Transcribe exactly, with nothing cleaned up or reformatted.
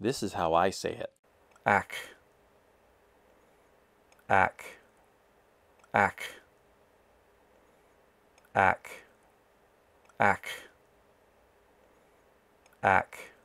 This is how I say it. Ack. Ack. Ack. Ack. Ack. Ack.